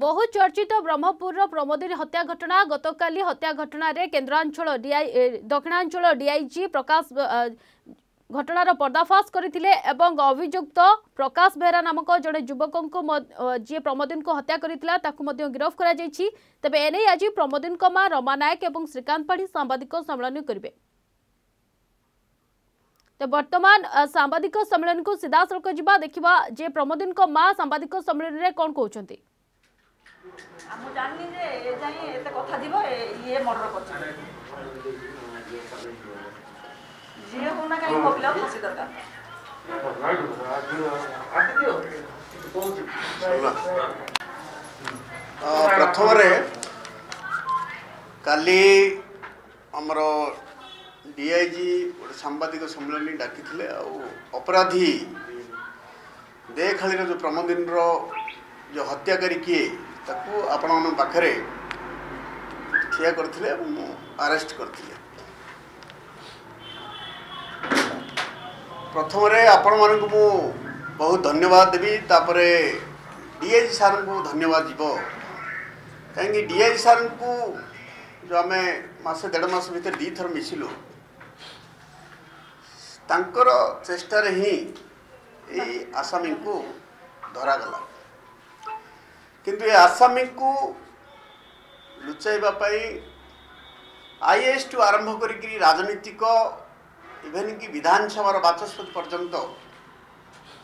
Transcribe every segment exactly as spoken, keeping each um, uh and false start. बहु चर्चित ब्रह्मपुर प्रमोदिनी हत्या घटना गतकाली हत्या घटना केन्द्रांचल डीआई दक्षिणांचल डीआईजी प्रकाश घटनार पर्दाफाश करथिले एवं अभियुक्त प्रकाश बेहरा नामक जड़े युवक जी प्रमोदिन को हत्या करथिला ताकु मध्य गिरफ्त करा जायछि। तबे एने आज प्रमोदिन को मां रमा नायक एवं श्रीकांत पाढ़ी सांबादिक सम्मेलन करिवे। तो वर्तमान सांबादिक सम्मेलन को सीधासलख जा देखा जे प्रमोदिन को मां सांबादिक सम्मेलन रे कोन कहउछन्ती जी होना कहीं मोबिला फंसी दरकार प्रथम काली आमर डीआईजी गोटे सांबादिक सम्मेलन डाकी अपराधी देखाली जो प्रमोदिन जो हत्याकारी किए ताकू आपण पाखे ठिया करथिले अरेस्ट करथिले। प्रथम आपण मानक मु बहुत धन्यवाद देवी तापरे डीआईजी सार को धन्यवाद जीव कहीं डीआईजी सार को जो आम मसे देढ़ मास भर दी थर मिसिलु तांकर चेष्टार ही आसामी को धरागला किंतु ये आसामी को लुचाइबा पाई आईएएस टू आरंभ करी राजनीतिक इवेन कि विधानसभा बाचस्पति पर्यंत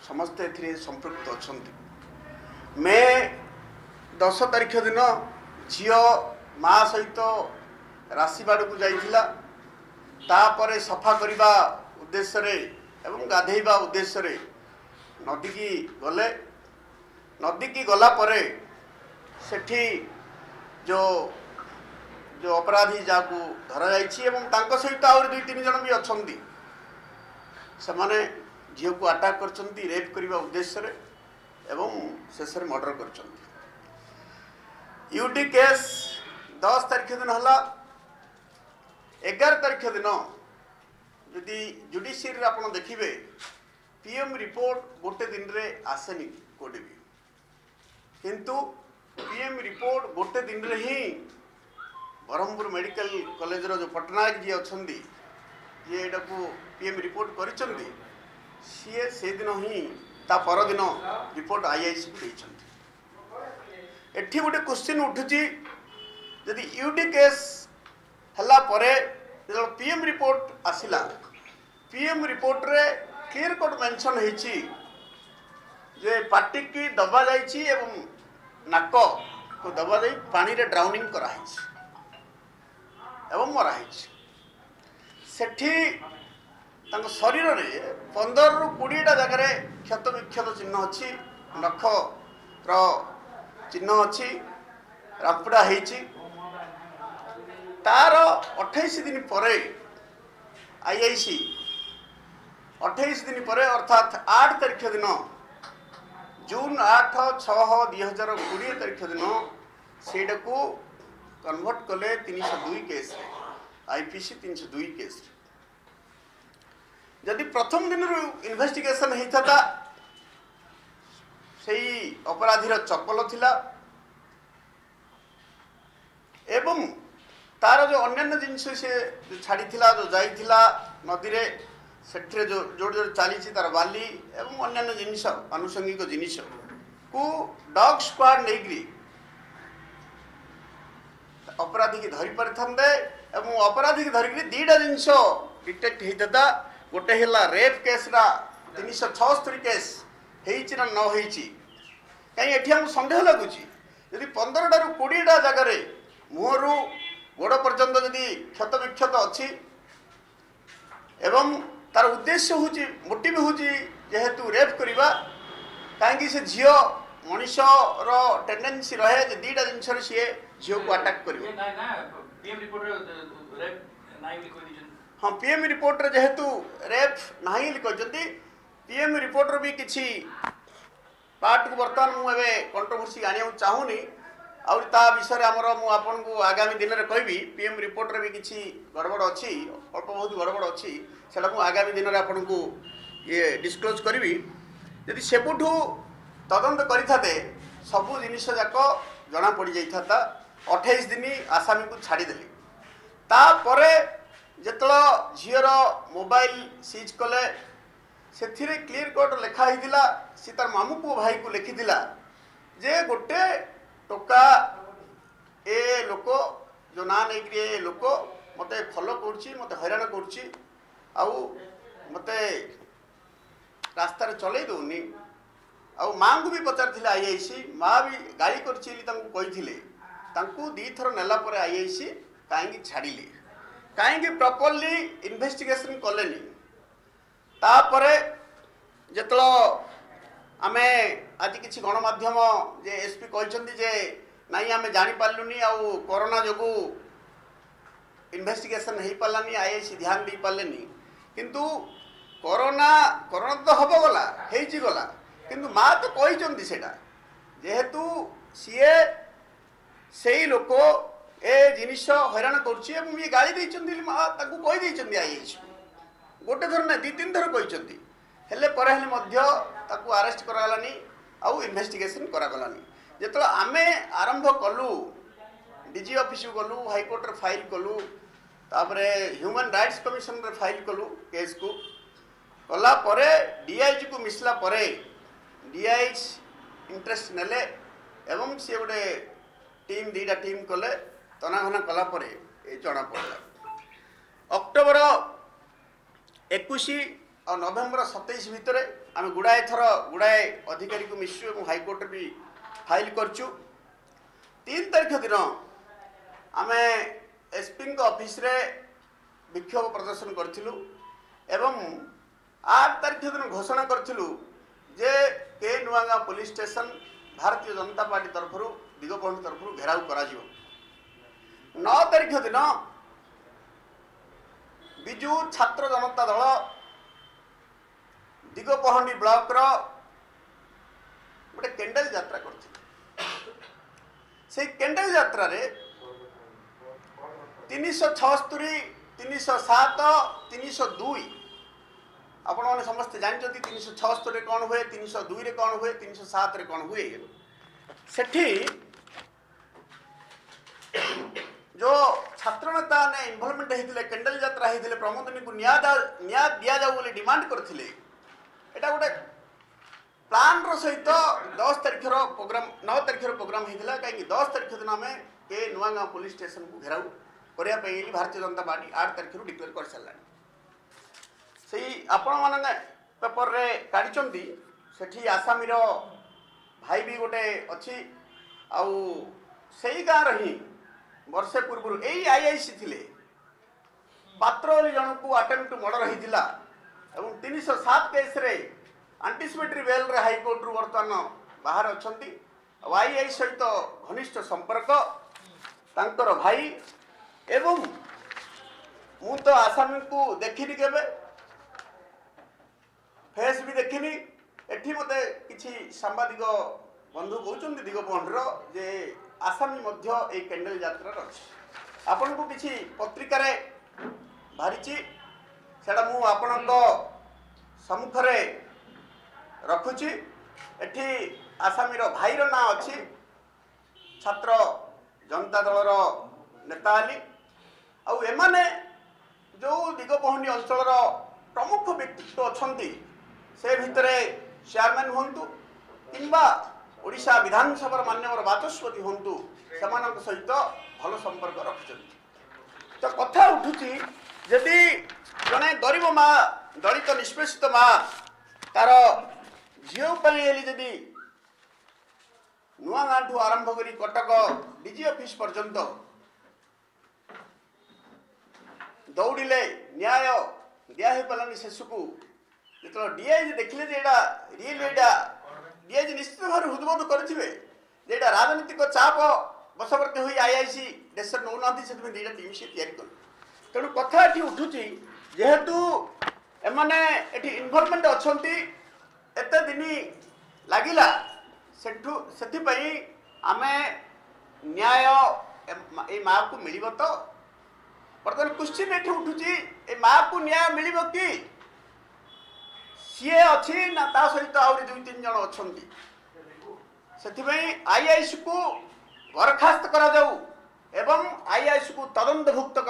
समस्त ए संपृक्त अच्छा। मे दस तारिख दिन झीओ माँ सहित राशिवाड़ को जापर सफा करने उद्देश्य एवं गाधेवा उद्देश्य नदी की गले नदी की गलापर सेठी जो जो अपराधी जहाँ धरा जाइए सहित आहुरी दुई तीन जन भी अच्छा से झील को आटाक कर रेप करने उद्देश्य एवं शेष मर्डर कर यूटी केस दस तारिख दिन है एगार तारिख दिन जदि जुडिशियरी आप देखिए पीएम रिपोर्ट गोटे दिन में आसेनि कोटे भी किंतु पीएम रिपोर्ट गोटे दिन में ही ब्रह्मपुर मेडिकल कॉलेज रो जो पटनायक जी अच्छा ये यहाँ को पीएम रिपोर्ट करदिन ही परदिन रिपोर्ट आईआईसी को देखिए गोटे क्वेश्चन उठुची जदि यूडी केस है पीएम रिपोर्ट आसला पीएम रिपोर्ट रे क्लियर कट मेंशन जे पार्टी की दबा जाइए एवं नाक को दबा जा पानी रे ड्राउनिंग कराई एवं मराई सेठी शरीर में पंदर रु कोड़ीटा जगह क्षत विक्षत चिन्ह अच्छी नख रिन्ह अच्छी रामपुड़ा तार अठाईस दिन पर आईआईसी अठाईस दिन पर अर्थात आठ तारिख दिन जून आठ छह दुई हजार कोड़े तारिख दिन से कन्वर्ट कले तीन सौ दुई केस आईपीसी तीन सौ दुई केस जदि प्रथम दिन इन्वेस्टिगेशन होता से अपराधीर चपल थिला एवं तार जो अन्य जिनस छाड़ी जो जाती नदी में से जो जोर चली तार बाली एवं अन्य जिनस आनुषंगिक जिनस को डॉग स्क्वाड नहीं अपराधी की धरी पारि थांदे एवं अपराधी की धरिकी दुईटा जिनस डिटेक्ट होता गोटे है रेप केसरा तीन सौ छस्तरी केस होना न हो कहीं ये आम सन्देह लगुच यदि पंद्रह रु कोड़ीटा जगह मुहरु गोड़ पर्यंत जदि क्षत विक्षत अच्छी एवं तार उद्देश्य हूँ मोटिव हूँ जेहेतु रेप करवा कहीं से झील मनिषर टेंडेन्सी रहे दुईटा जिनस झील को आटाक कर हाँ पीएम रिपोर्ट रे जेहेतु रेप नहीं लिखते पीएम रिपोर्ट रो भी किसी पार्ट को बर्तमान मुझे कंट्रोवर्सी आने चाहूनी आ विषय आमर मुझे आगामी दिन में कहबी पीएम रिपोर्ट रे भी किसी गड़बड़ अच्छी अल्प बहुत गड़बड़ अच्छी से आगामी दिन में आपन को ये डिस्क्लोज करी जदि सेपठू तदंत करें सबू जिनस जाक जना पड़ जाता अठाईस दिन आसामी को छाड़देली तापर जिते झीर मोबाइल सीज कले से क्लीयर कट लिखाही सी तार मामू पु भाई को लिखी जे गोटे टोका ए लोक जो ना नहीं लोक मत फलो कर हईराण करते रास्तार चल दौनि आउ माँ को भी पचार आई आई सी माँ भी गाड़ी करी दी थर नेला आई आई सी कहीं छाड़िले कहीं प्रॉपर्ली इन्वेस्टिगेशन कलेनी तापर जिते आम आज किसी गणमाध्यम जे एसपी कहते जे नाई आम जापारूनी आउ कोरोना जो इन्वेस्टिगेशन हो पारानी आई आई सी ध्यान दे पारे किंतु कोरोना कोरोना तो हम गला होगा किंतु माँ तो कहते सेटा जेहेतु सीए से लोक ए जिनिष हैरान कर गाड़ी देती माँ कही आईएसपी गोटे थर ना दी तीन थर कहते हेले पर आरेस्ट करालानी आउ इन्वेस्टिगेशन करागलानी जेतो आमे आरंभ कलु डीजी ऑफिस गलु हाईकोर्ट फाइल कलु तापरे ह्यूमन राइट्स कमिशन रे फाइल कलु केस को कला परे डीआईजी को मिसला परे डीआईज इंटरेस्ट नेले एवं सी गोटे टीम दीटा टीम कले तनाघना कलापर ये जना पड़ा अक्टोबर एकुश और नवेम्बर सतैश भितर आम गुड़ाए थर गुड़ाए अधिकारी को मिसु और हाईकोर्ट भी फाइल करचु तीन तारिख दिन आम एसपी ऑफिस रे विक्षोभ प्रदर्शन करूँ एवं आठ तारिख दिन घोषणा करूँ जे के Nuagaon police station Bharatiya Janata party तरफ दिगपंथ तरफ घेराव कर नौ तारिख दिन बिजू छात्र जनता दल दिगपहंडी ब्लॉक रो गोटे कैंडल यात्रा करथिले से कैंडल यात्रा रे तीन सौ छिहत्तर तीन सौ सात तीन सौ दो आपण मैंने समस्ते जानते तीन सौ छहत्तर रे कौन हुए तीन सौ दुई रे कौन हुए तीन सौ सात रे कौन हुए सेठी जो छात्र नेता ने इन्वॉल्वमेंट होते कैंडल यात्रा होते प्रमोदिनी को न्याय दि जाऊ डिमांड करते एटा गोटे प्लान रो सहित दस तारिखर प्रोग्राम नौ तारिखर प्रोग्राम होता कहीं दस तारिख दिन आम ए नुआगांव पुलिस स्टेशन को घेराव करने भारतीय जनता पार्टी आठ तारिखर डिक्लेयर कर सारा से आपण माने पेपर रे काढिचंदी सेठी आसामी रो भाई भी गोटे अच्छी आउ सही गाँ रही वर्षे पूर्व यही आई आई सी थे पात्र जन को अटेम्प्ट मर्डर होता और तीन सौ सात केस्रे आंटिसिपेटरी बेल रे हाईकोर्ट रु बर्तमान बाहर अच्छा आई आई सहित घनिष्ठ संपर्क तांकर भाई एवं मु तो आसामी को देखनी केबे फेस भी देखनी एटी मत कि सांबादिक बंधु कहते दिगपहंडर जे आसामी मध्य ये कैंडल यात्रा अच्छे आपण को किसी पत्रिकार बाहरी आपण सम्मुखर रखुची एटी आसामी भाईर ना अच्छी छात्र जनता दलर नेता आउ एमाने जो दिगपहंडी अंचल प्रमुख व्यक्तित्व अच्छा से भितर चेयरमैन हूँ किंबा ओडिशा विधानसभा मान्यवर वाचस्पति हूँ से सहित भल संपर्क रखुच्च तो कथा उठुची यदि जड़े गरीब माँ दलित निष्पेषित माँ तार झील जदि नुआगाँ ठू आरंभ कर कटक डीजी ऑफिस पर्यंत दौड़े न्याय दिया पारानी शेष को जो डीआईजी देखिले रियल एटा डीआईजी निश्चित भाव में हृदबोध करेंगे राजनीतिक चाप बशवर्ती हुई आईआईसी देश में नौना से दुईटा टीम सी या तेणु कथा ये उठुची जेहेतु एम इन्वॉल्वमेंट अच्छा एत दिन लगला से आम न्याय ये माँ को मिल तो बर्तमान क्वेश्चन ये उठुची ए माँ को न्याय मिल कि सीए अच्छी ना ता सहित आहरी दुई तीन जन अच्छा से आईआईसी को बरखास्त एवं आईआईएस को तदंतभुक्त जो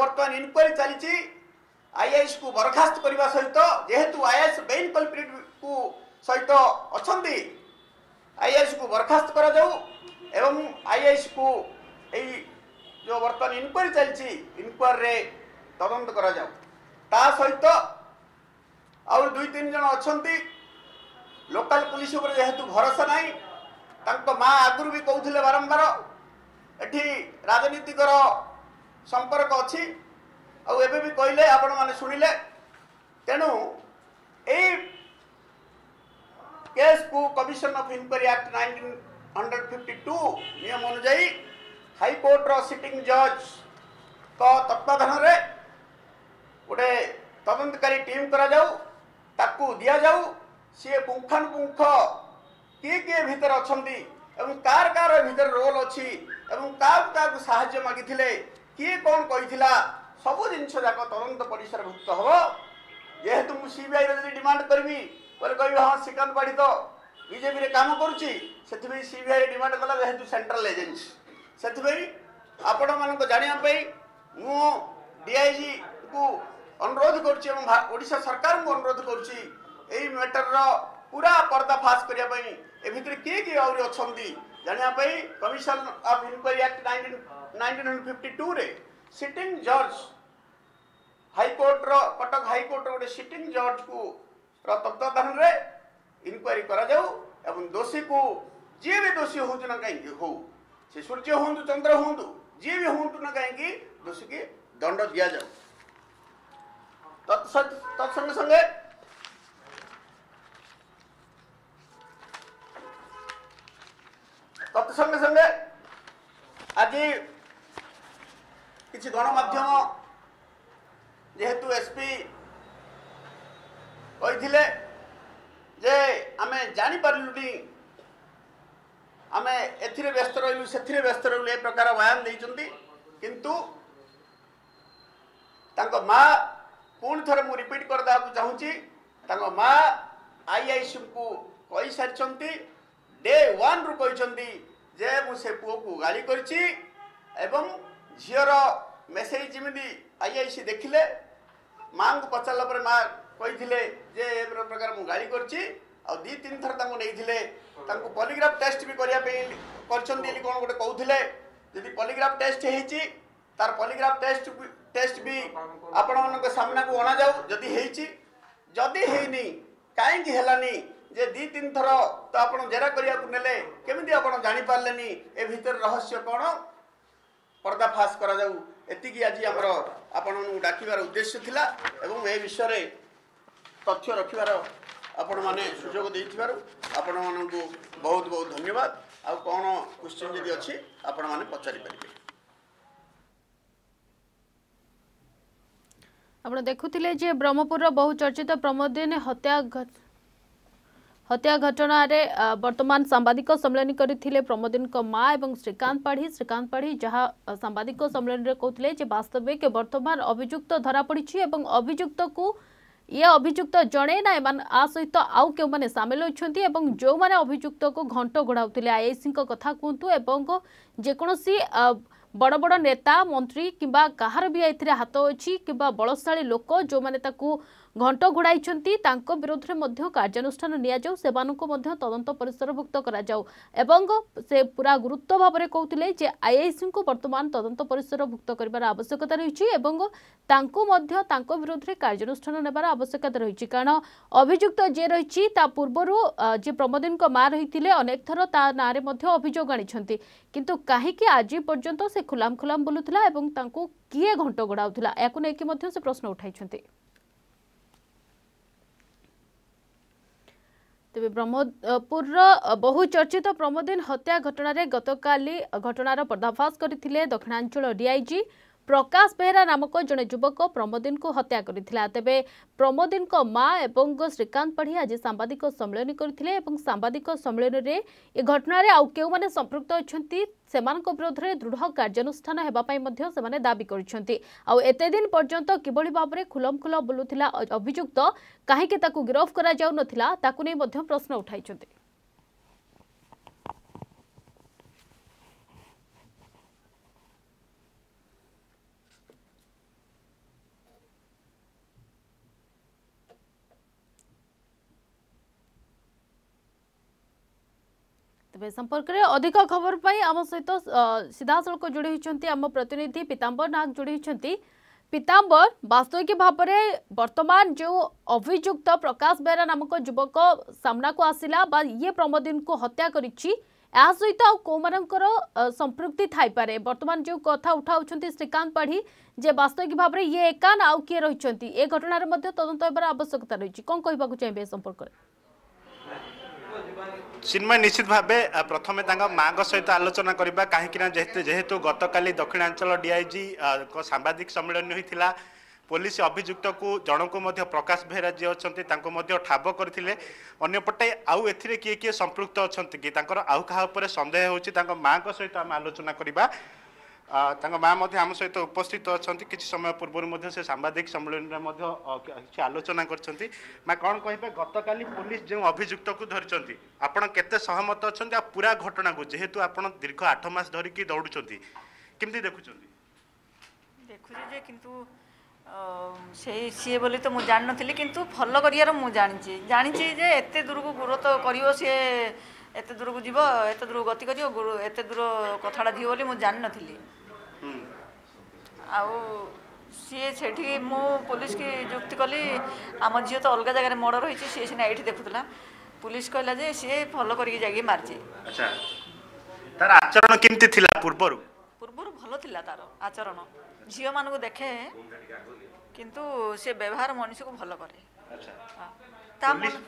बर्तमान इनक्वारी चली आईआईएस को बरखास्त करने सहित जेहेतु आईआईएस बेन कल्प्रिट को सहित अच्छा आईआईएस को बरखास्त एवं आईआईएस को जो बर्तमान इनक्वारी चली इनक्वारी तदंत करा जाऊ ता सहित आउ दुई तीन जन अच्छा लोकाल पुलिस उपर जेहेतु भरोसा नहीं माँ आगुरी भी कहते बारंबार एटी राजनीतिकर संपर्क अच्छी आउ एबे भी कहले आपण माने सुनिले तेणु एई केस को commission of inquiry act nineteen fifty two नियम अनुसार हाई कोर्ट रो सिटिंग जज को तत्वाधान रे गोटे तदंतकारी टीम करा जाऊ ताकू दिया जाऊ सी पुंखानुपुंख किए किए भीतर अच्छा एवं कार कार भीतर रोल अच्छी एवं क्या साहाय्य मागिथिले किए कौन कही सब जिनस जाक तदंत परिसरभुक्त हम जेहेतु मुझे सीबीआई जी डिमांड करी बोले कह हाँ श्रीकांत पाढ़ी तो बीजेपी काम करुच्ची से सीबीआई डिमांड कला जेहेतु सेंट्रल एजेन्सी से आपण मान जानापी मु डीआईजी को अनुरोध करुच्ची सरकार को अनुरोध करुच्ची मैटर पूरा पर्दाफाश करने ए भितर किए किए आहरी अच्छा जानापी commission of inquiry act nineteen fifty two रे सिटिंग जज हाईकोर्ट कटक हाईकोर्ट गोटे सिटिंग जज को तत्वाधान में इनक्वारी एवं दोषी को जी भी दोषी हूँ ना कहीं हो सूर्य हूँ चंद्र हूँ जी भी हूँ ना कहीं दोषी की दंड दि जाऊ तत्संगे संगे तत्संगे संगे आज किसी गणमाध्यम जेहेतु एसपी कही जे आम जापरि आम एथिरे व्यस्त रही से व्यस्त रही प्रकार बयान देते किंतु तांको माँ पुणी थर मु रिपीट करदे चाहूँगी तांको माँ आईआईएस को कही सारी डे वन रु कही जे मुझे पुओ को गाली करछि एवं झीर मेसेज जमी आईआईएस देखिले माँ को पचारा पर माँ कही जे ए प्रकार मुझे गाली करछि दी तीन थर तांको नहीं पॉलीग्राफ टेस्ट भी करने कौन गोटे कहते जी पॉलीग्राफ टेस्ट होती तार पॉलीग्राफ टेस्ट टेस्ट भी आपण मान सामना को अणा जाऊ जदि होती जदि होनी कहीं हलानी जे दी तीन थर तो आप जेरा करने को नेले केमी आप जापारे ए भर रहस्य कौन पर्दाफाश करी आज आमर आपण डाकबार उद्देश्य थिला एवं ए विषय में तथ्य रखिबार आपण माने सुयोग देथिबार आपण मानकू बहुत बहुत धन्यवाद। आ कौन क्वेश्चन यदि अच्छी आपण माने पचारि परिबे। आपड़ देखुले जे ब्रह्मपुर बहुचर्चित प्रमोदिनी हत्या घट हत्या घटना रे वर्तमान सांबादिक सम्मेलन करथिले प्रमोदिन को माँ और श्रीकांत पाढ़ी श्रीकांत पाढ़ी जहाँ सांबादिक सम्मेलन रे कहथिले जे वास्तविक वर्तमान अभियुक्त धरा पड़ी एवं अभियुक्त को ये अभियुक्त जड़े ना एम आ सहित आउ क्यों मैंने सामिल होती जो मैंने अभियुक्त को घंट घोड़ाऊले आईआईसी कथा कहतु जेकोसी बड़ बड़ नेता मंत्री किंबा कहार भी ये हाथ अच्छी किंबा बलशाली लोक जो मैंने घंट घोड़ाई विरोध में कार्यानुष्ठान नियाजाऊ से तदंत परिसरभुक्त कराऊ एवं से पूरा गुरुत्व भाव में कहते जे आईआईसी को वर्तमान तदंत परिसरभुक्त कर आवश्यकता रही विरोध में कार्यानुष्ठान नेबार आवश्यकता रही कारण अभियुक्त जे रही पूर्वर जे प्रमोदिन माँ रही अनेक थर ता ना अभियोग आनी किंतु कहीं आज पर्यंत से खुलाम खुलाम बोलूला किए घंट घोड़ाऊला या नहीं से प्रश्न उठाई तेज ब्रह्मपुर बहुचर्चित प्रमोदिन हत्या घटन गतकाली घटनार पर्दाफाश करथिले दक्षिणांचल डीआईजी प्रकाश बेहरा नामक जड़े युवक प्रमोदिन को हत्या करथिला। तेबे प्रमोदिन को माँ एवं श्रीकांत पाढ़ी आज सांबादिक सम्मेलन करथिले एवं सांबादिक सम्मेलन रे ए घटना रे आउ केउ माने संपृक्त अछंती सेमानक विरोध में दृढ़ कार्यानुष्ठान हेबा पई मध्य सेमाने दाबी करछंती। आउ एते दिन पर्यंत किबळी भाव में खुलमखुला बोलुथिला अभियुक्त काहेकि ताकू गिरफ्त करा जाउ नथिला ताकू नै मध्य प्रश्न उठाइछंती। आसबे संपर्क में अधिक खबर पाई आम सहित सीधासख जोड़ी होती आम प्रतिनिधि पीताम्बर नाग जोड़ी होती। पीताम्बर वास्तविक भाव में बर्तमान जो अभियुक्त प्रकाश बेहरा नामक युवक सामना को आसला बा ये प्रमोदिन को हत्या करिछि या सहित आ कौमानकर संपृक्ति थाईपे बर्तमान जो कथा उठाऊ श्रीकांत पाढ़ी जे वास्तविक भाव में ये एकान आउ किए रही ए घटनार तदंत होबार आवश्यकता रही कौन कहबाकू चाहिए संपर्क में चिन्मय निश्चित भावे प्रथम माँ सहित आलोचना करवा कहीं जेहेतु गतकाली दक्षिणांचल डीआईजी सांबादिक सम्मेलन होता पुलिस अभियुक्त को जनकू प्रकाश बेहरा जी अच्छा ठाब करते अंपटे आउ ए किए किए संपृक्त अच्छा कि आउ क्या सन्देह हो माँ सहित आम आलोचना करवा माँ आम सहित उपस्थित अच्छा किसी समय पूर्व से सांबादिक सम्मेलन में आलोचना करते माँ कौन कहे गतकाली पुलिस जो अभियुक्त को धरी आपड़ के सहमत अच्छा पूरा घटना को जेहेतु आप दीर्घ आठ मस धरिकी दौड़ुंट कमी देखुं देखुचे कितु से सी बोली तो मुझे जान नी कि फलो कर मुझे जानी जे एत दूर को गुरु तो करो सी एत दूर को जीव एत दूर गति कर गुरु एत दूर कथाटा दी बोली मुझे जान नी आए से मु पुलिस की युक्ति कली आम झील तो अलग जगह मर्डर रही सी सीना ये देखुला पुलिस कहला जे सी फलो करके मार्चे तार आचरण केमती पूर्व पूर्व भल था तार आचरण झील मानू देखे किंतु से व्यवहार मनुष्य को भल करे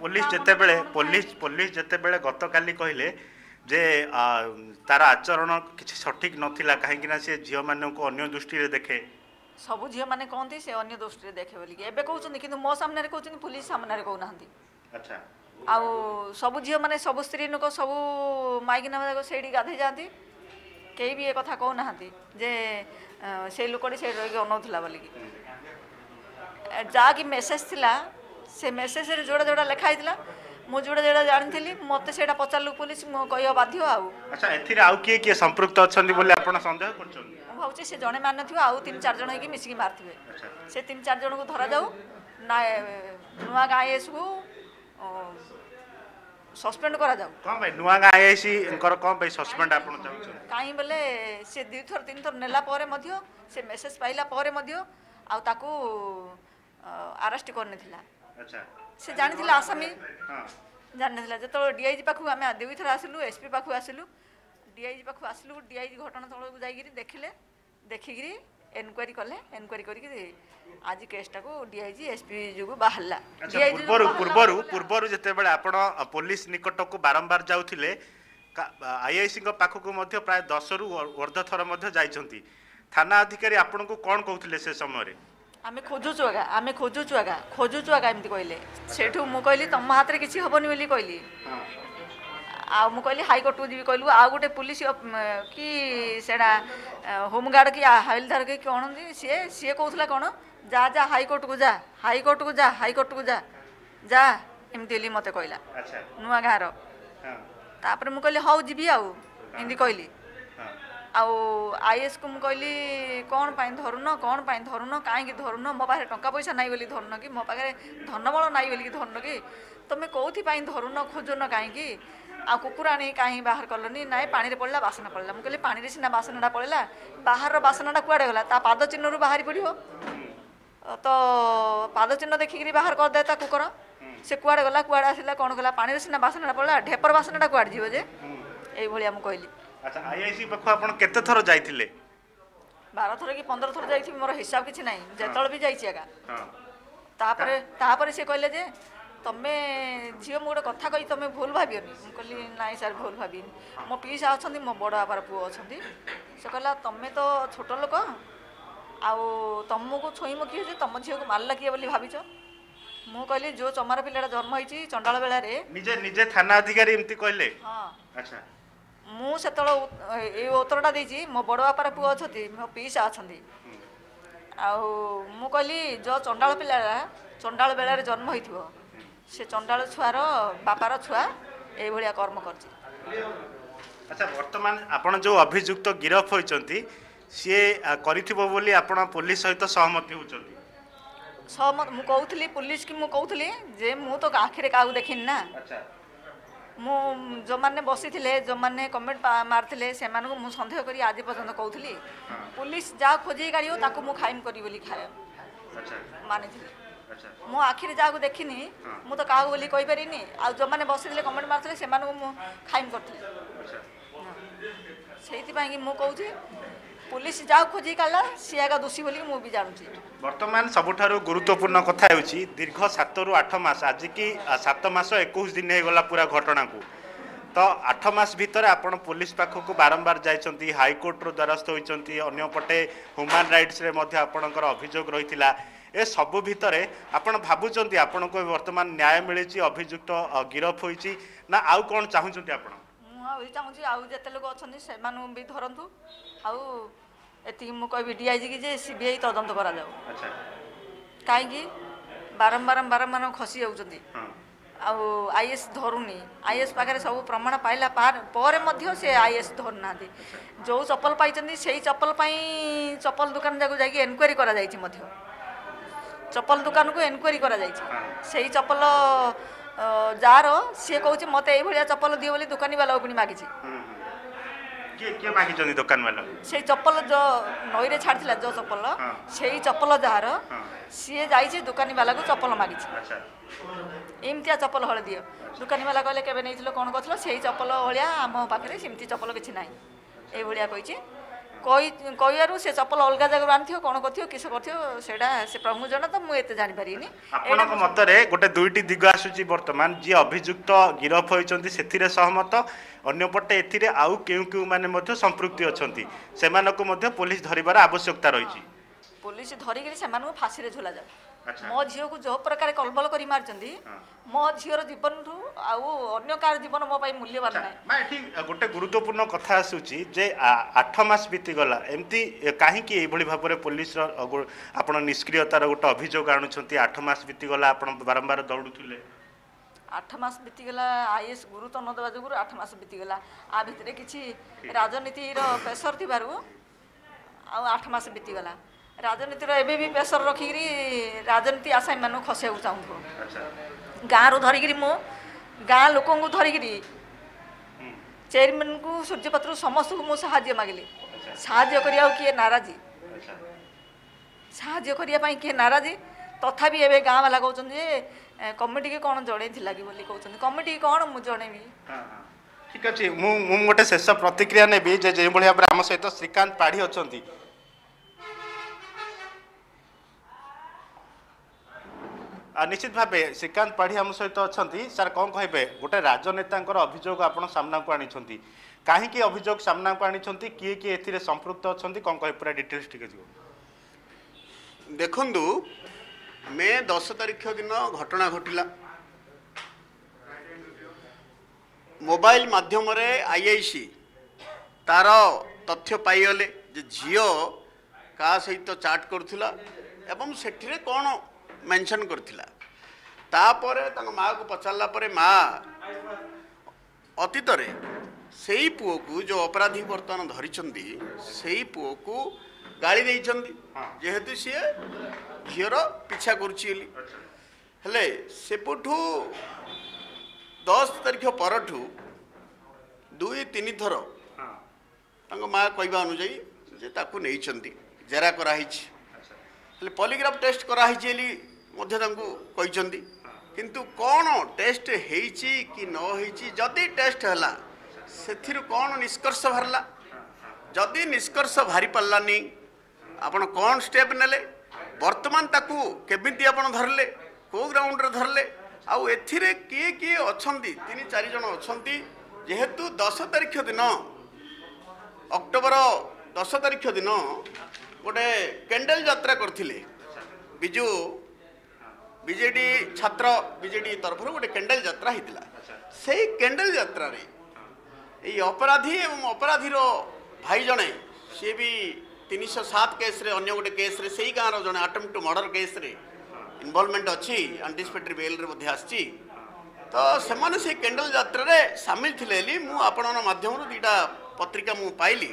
पुलिस जते बेले पुलिस पुलिस जते बेले गतकाली कहले जे तार आचरण किसी सठिक नथिला काहेकिना से झील मानू को अन्य दृष्टि देखे सब झील माने कहते से अन्य दृष्टि देखे बोल एबे कहउछन किंतु मो सामने कहउछन पुलिस सामने कहू नाहंती। अच्छा आ सब झील माने सब स्त्री लोक सब माइकिना से गाधे जाती कई भी ये कथा कहू नाहंती जे से लोकटी से रही अनाउला बोलिकी जहाँकि मेसेज थिला से मेसेज जोड़ा जोड़ा लिखाई मुझे जोड़ा जोड़ा जानी थी मत से पचारू पुलिस कह बाध्य किए संपृक्त अच्छा भावी से जड़े मार ना तीन चार जन हो मिसिकी मारे से तीन चार जन को धरा जाऊ ना नुआ गाँ एस को सस्पेंड करा जाऊ कहीं बोले से दु थर तीन थर नेला परे मध्य से मेसेज पाइला परे मध्य आ ताकू अरेस्ट करने थिला। अच्छा से जानी थिला आसामी हां जानी थिला जतो डीआईजी पाखु हमें दुई थर आसलु एसपी पाखु आसलु डीआईजी पाखु आसलु डीआईजी घटनास्थल को जाई गिरी देखिले देखिगिरी एनक्वायरी कले एनक्वायरी करी आज केसटा को डीआईजी एसपी जुगु बाहरला। अच्छा पूर्व पूर्व पूर्व जते बेले आपण पुलिस निकट को बारंबार जाउथिले आईआईसी को पाखु को मध्य प्राय दस रु अर्ध थर मध्य जाइछंती थाना अधिकारी आपण को कौन कहते से समय आम खोजुचु आगा आम खोजुचु आगा खोजुचु आगा एमती कहले से कहली तुम हाथ में किसी हेनी बोली कहली आउली हाईकोर्ट को जी कहलु आउ गोटे पुलिस कि होमगार्ड कि हाइलदार कि कौन सी सी कहला कौन जा जा हाईकोर्ट को जा हाईकोर्ट को जा हाईकोर्ट को जा जा एमती मत कहला नुआ गाँ रहा मुझे कहली हाउ जी आमती कहली आईएएस को मुझे कहली कौन धरुन कौन धरुन कहीं धरुन मो पाखे टंका पैसा नाई बोली धरुन कि मो पाखे धनबल नाई बोल धरुन कि तुम्हें कौपाई धरुन खोजुन कहीं आ कुकुर आनी कहीं बाहर कलनी ना पाने पड़ला बासना पड़ला मुझे पानी सीना बासनाटा पड़ेगा बाहर बासनाटा कूड़े गला पाद चिन्ह बाहरी पड़ो तो पाद चिन्ह देखिकी बाहर करदे ता कुकुर से कूड़े गला कूड़े आसला कौन गला पानी सीना बासनाटा पड़ला ढेपर बासनाटा कूड़े जीव जे ये मुझे कहली। अच्छा आईआईसी पख आप केते थर जाइथिले बारह थर कि पंद्रह थर जाइथि मोर हिसाब किछि नै जेतळ भी जाइछि आगा हां तापरे तापरे से कहले जे तमे झियो मो गोटे कथा कहि तमे भूल भाबियोनी मु कहली नाइ सर भूल भाबिनी मो पीसा अछंती मो बडो आपार पुओ अछंती से कहला तमे तो छोट लोक आ तमको छुईमो कि जे तम झियो को मारला किए बोली भाबिछ मु कहली जो चमार पिलाडा जन्म होईछि चंडाल बेला रे निजे निजे थाना अधिकारी एम्ति कहले हां। अच्छा मुझे ये उत्तरटा देछि मो बड़ बापार पुओ अच्छा मो पीसा अच्छा आउ कहली जो चंडाल पिला चंडाल बेल जन्म हो चंडाल छुआर बापार छुआ ये कर्म करछि। अच्छा वर्तमान आपण जो अभियुक्त गिरफ होइछंती सी करथिबो बोली आपण पुलिस सहित सहमति होउछंती सहमत मु कहउथली पुलिस की मु कहउथली जे मु तो आखिरे काउ देखिन ना मु जो मैंने बसी थे जो मैंने कमेंट मार्ले से सन्देह कर आज पर्यटन कहली पुलिस जहाँ खोजे गाड़ी हो खाइम करी बोली खाए मानी मो आखिरी जहाँ देखी मु तो क्या बोली कही पारे आज जो मैंने बसी थे कमेंट मार्ले से खाइम करी मुझे पुलिस जहाँ खोजी काला सी आगे दोषी बोल भी जानूँ। बर्तमान सबुठारु गुरुत्वपूर्ण कथा दीर्घ सात रु आठ मास आज की सात मास इक्कीस दिन होगला पूरा घटना को तो आठ मास भितर आपण पुलिस पाखक बारंबार जाइछंती हाईकोर्टर द्वारस्थ होइछंती अन्यपटे ह्यूमन राइट्स रे मध्य आपणकर अभियोग रहितिला ए सबु भितर आपण भाबुछंती आपण को वर्तमान न्याय मिलिछि अभियुक्त गिरफ होइछि ना आउ कोन चाहुछंती आपण? मु चाहुछि आउ जते लोग अछंती से मानु भी धरंतु आउ एति मु कहि डीआईजी की जे सीबीआई तदंत करा जाओ। अच्छा काहेकि बारंबार बारंबार खसी जाउछंती आउ आईएस धरुनी आईएस पाखे सब प्रमाण पाइला पर से आईएस धरना जो चपल पाई से चपल पाई चपल दुकान जाक जा एनक्वारी करा जाइछि मध्य चपल दुकान को एनक्वारी करा जाइछि से चपल जार सी कहते मत ये चपल दिए बोली दुकानी वाला पुणी मागिछि से चपल जो नई रे छाड़ा जो चपल से चपल जार सी जाइए दुकानी वाला को चपल मागिछि एमती चपल हल दिए दुकानी वाला कहले केबे नैथिलो कोन करथिलो से चपल हलिया आम पाखे सेमती चपल किछि नाही ए भलिया कहिछि कहियारू से चपल अलग जगह आनी कौन कर किस प्रभु जन तो मुझे जानी पारिनी आपन मतर गोटे दुईट दिग आसूची बर्तमान जी अभियुक्त गिरफ होती से सहमत अंपटे ए आउ क्यों मैंने संपृक्ति अच्छी से पुलिस धरवार आवश्यकता रही पुलिस धरिक से फाँसी झूला जाओ मो झील को जो प्रकार कलबल कर मार्च मो झीर जीवन ठू आउ कार जीवन मो मूल्यवान ना गोटे गुरुत्वपूर्ण कथा आसूची जे आठ मास बीतीगला एमती कहीं भाव में पुलिस आप निष्क्रियतार गोटे अभियोग आणुंट आठ मास बीतीगला आप बारंबार दौड़ू आठ मास बीतीगला आईएस गुरुत्व न देवा जो आठ मास बीतीगला आ भितर कि राजनीतिर प्रेसर थी आठ मास बीतीगला राजनीतिर एबे भी प्रेसर रखिक राजनीति आसामी मानू खसैक चाहूँ गाँव धरिक मु गाँ लोक धरिक चेयरमैन को सूर्यपत्र समस्त को मुझे साहाय्य मागिली साहाय्य करिया किए नाराजी साहाय्य करिया किए नाराजी तथा भी एबे गाँ वाला कहते कमिटी के कौन जड़े लगे बोली कहते कमिटी कौन मुझे जड़ेबी ठीक अच्छे मुझे गोटे शेष प्रतिक्रिया नेबी जो भाव में आम सहित श्रीकांत पाढ़ी अच्छा निश्चित भाव श्रीकांत पाढ़ी आम सहित अच्छा सर कौन कहे गोटे राजनेता अभियोग आपन सामना को आनी कहीं अभियोग सामना को आनी किए किए ए संपृक्त अच्छा कौन कहे पूरा डिटेल्स ठीक है। देखु मे दस तारीख दिन घटना घटला मोबाइल मध्यम आईआईसी तार तथ्य पाईगले झीओ का सहित चाट करुला एवं सेठिरे कौन मेंशन करथिला तापरे तंग माँ को पचारला परे माँ अतीतरे सेई पुओ को जो अपराधी बर्तमान धरिछंदी सेई पुओ को गाली देइछंदी जेहेतु सी झीर पीछा करुची हेले सेपठू दस तारीख परठू दुई तीन थर तंग माँ कहवा अनुजाई जे ताकु नेइछंदी जेरा कराई पॉलीग्राफ टेस्ट कराई किंतु कौन टेस्ट होइची कि न होइची जदि टेस्ट हैला सेथिरु कौन निष्कर्ष बाहरला जदि निष्कर्ष बाहरी पल्लानी आपण कौन स्टेप नेले वर्तमान ताकू केबिंती आपण धरले को ग्राउंड रे धरले आउ एथिरे किए किए अछंती तीन चार जण अछंती जेहेतु दस तारिख दिन अक्टोबर दस तारिख दिन गोटे कैंडल यात्रा करथिले बिजू बीजेडी छात्र बीजेडी तरफ गोटे कैंडल यात्रा होता से कैंडल यात्रा रे ये अपराधी एवं अपराधीर भाई जड़े सी भी तीन सौ सात केस अन्य गोटे केस से ही गाँव जड़े अटेम्प्ट टू मर्डर केस रे इन्वॉल्वमेंट अच्छी एंटीसिपेटरी बेल रे आसी तो सेमाने से कैंडल यात्रा रे शामिल थिले मु आपनन माध्यम दुईटा पत्रिका मु पाइली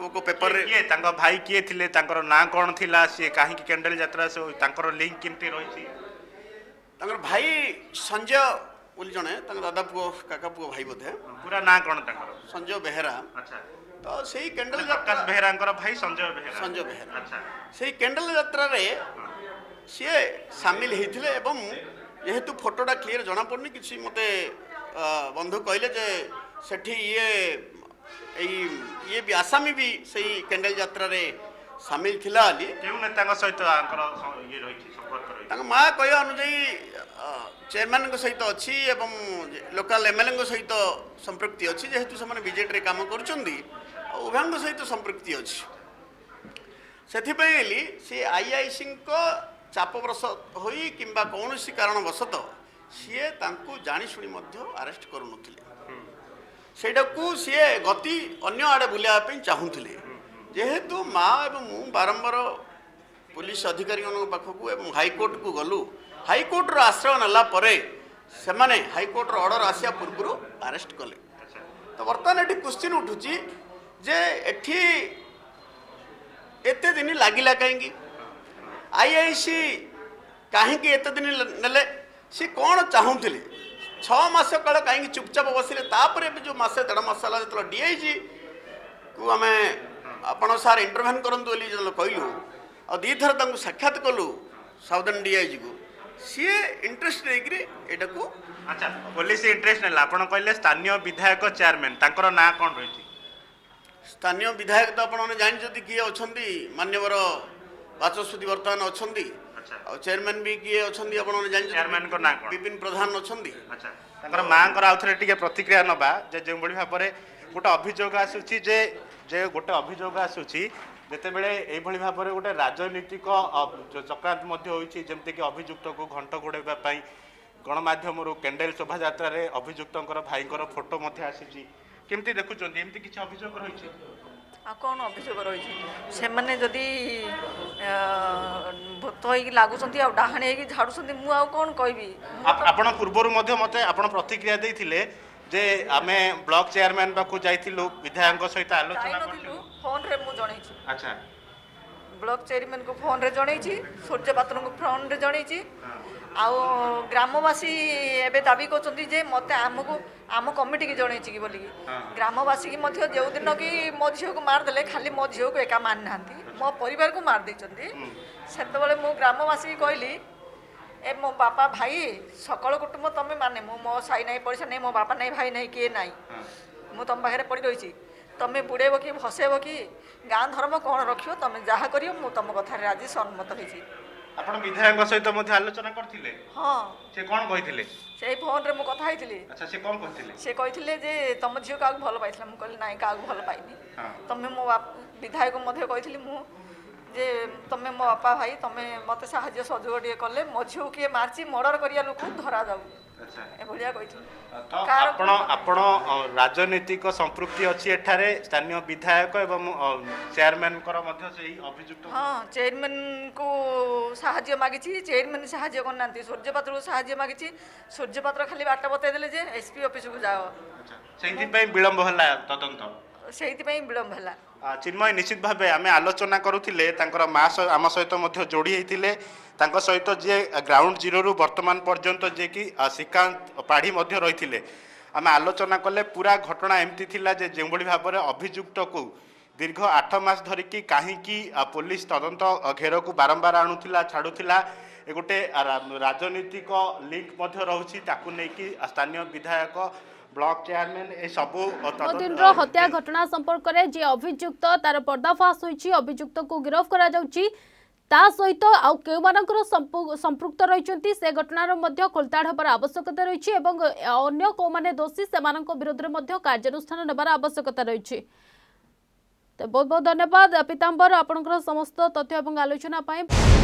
को पेपर रे ये तांका भाई किए थिले तांकर ना कोन थिला से काहे कि कैंडल यात्रा से तांकर लिंक किमती रहिछि तांकर भाई संजय बोली जड़े दादा पुओ काका पुओ भाई बोधे पूरा ना कौन संजय बेहरा तो सही कैंडल प्रकाश बेहरा भाई संजय बेहरा संजय बेहरा सही कैंडल यात्रा सी सामिल होते जेहेतु फोटोटा क्लीयर जना पड़नी किसी मते बंधु कहले जे सेठी ये ये भी आसामी भी सही कैंडल यात्रा रे सामिल थिला आली केउ नेता का सहित आंकर ये रही संपर्क रही तांग मा कहियो अनुजाई चेयरमैन को सहित अछि एवं लोकल एमएलए को सहित संपर्कति अछि जेहेतु समान बजेट रे काम करछन्दी उभंग सहित संपर्कति अछि सेथि पई एली से आईआईसी को चापग्रस्त होई किंबा कौनसी कारणवशत सीए तांकु जानी सुनी मध्य अरेस्ट करूनथिले सेडाकू सीए गति अन्य आड़े बुलिया पे चाहूथिले जेहेतु माँ एवं मु बारंबार पुलिस अधिकारी पाखक एवं हाईकोर्ट को गलु हाईकोर्ट आश्रय नाला परे सेमाने हाईकोर्टर ऑर्डर आसिया पूर्व अरेस्ट कले तो बर्तमान ये क्वेश्चन उठुची जे एठी एते दिन लागिला कहीं आईआईसी कहीं एत दिन ने सी कौन चाहूले छस काल कहीं चुपचाप बसिले तापर भी जो मसे देढ़ मस है जो डीआईजी को आम आपण सार इंटरभेन करूँ जो कहलु आ दीथर तक साक्षात कलु साउदर्न डीआईजी को सी इंटरेस्ट लेकिन अच्छा पुलिस इंटरेस्ट ना आप कहले स्थानीय विधायक चेयरमैन तर ना कौन रही स्थानीय विधायक तो आप जानते किए अच्छा मान्यवर वाचस्पति बर्तमान अच्छा चेयरमैन भी किए अच्छा चेयरमैन को ना विपिन प्रधान अच्छा माँ आउे प्रतिक्रिया ना जो भाव में गोटे अभियोग आसूची जे जे गोटे अभियोग आसूची जितेबले यही भाव में गोटे राजनीतिक चक्रांत होमती कि अभियुक्त को घंट घोड़ाई गणमाध्यम कैंडल शोभा अभियुक्त भाई फोटो आसी केमती देखुं एमती किसी अभियोग रही आ कौन अभियोग रही से मैंने जदि भक्त हो लगुच डाहाणी हो झाड़ू मुझे कौन कह आप पूर्वर मत आप प्रतिक्रिया देते जे आमे ब्लॉक चेयरमैन पाक जाइलु विधायक सहित आलोचना फोन रे मु जन अच्छा ब्लॉक चेयरमैन को फोन रे जन सूर्य पात्र को फोन रे जन आउ ग्रामवासी एवं दाबी कर मत आम को आम कमिटी की जन बोल ग्रामवासी की जो दिन कि मो झील को मारदे खाली मो झील को एका मार ना मो परिवार को मारदे से मु ग्रामवासी कहली ए मो बापा भाई सकल कुटुंब तुम्हें माने मु मो साई ना पैसा नहीं मो बापा नहीं भाई नहीं किए ना मु तुम पाखे पड़ रही तुम्हें बुड़ेब कि भसेब कि गाँ धर्म कौन रख तुम जहाँ कर तुम कथा राजी सहमत होती आपण विधायक सहित मथे आलोचना करथिले हां से कोन कहिथिले से फोन रे मु कथा आइथिले अच्छा से कोन कहिथिले से कहिथिले जे तम झियो काग भल पाइथला मु कहले नाही काग भल पाइनी तमे मो विधायक मथे कहिथिले मु जे तमे मो बापा भाई तमे मते सहाय्य सहयोग दिए करले मो झियो के मारची मर्डर करिया लोक धरा जाऊ अच्छा ए भलिया कहिथिले तो आपण आपण राजनीतिक संपृक्ति अछि एठारे स्थानीय विधायक एवं चेयरमैन कर मध्य सेही अभियुक्त हां चेयरमैन को सहाय्य मागिछि चेयरमैन सहाय्य करनांती सूर्यपात्र को सहाय्य मागिछि सूर्यपात्र खाली बाट बताई देले जे एसपी ऑफिस को जाओ अच्छा सेहिति पई विलंब होला तदंत सेहिति पई विलंब होला चिन्मय निश्चित भाव आम आलोचना करुले माँ आम सहित जोड़ी होते सहित जी ग्राउंड जीरो बर्तमान पर्यंत जी कि श्रीकांत पाढ़ी रही आम आलोचना कले पूरा घटना एमती जे जो भाव में अभियुक्त को दीर्घ आठ मास धरिकी कहीं पुलिस तदंत घेर को बारंबार आणुला छाड़ूला गोटे राजनीतिक लिंक रही नहीं स्थानीय विधायक ब्लॉक चेयरमैन ए सबु दिन हत्या घटना संपर्क में जे अभियुक्त तार पर्दाफाश होइछि अभियुक्त को गिरफ्त करा जाउछि ता सहित आउ केउ मानकर संपृक्त रहिछन्ति से घटनार मध्य खोलताड़ होबार आवश्यकता रहिछि एवं अन्य को माने दोषी से मानक विरुद्ध मध्य कार्यानुष्ठान नेबार आवश्यकता रहिछि। तो बहुत बहुत धन्यवाद पीताम्बर आपनकर समस्त तथ्य एवं आलोचना पाए।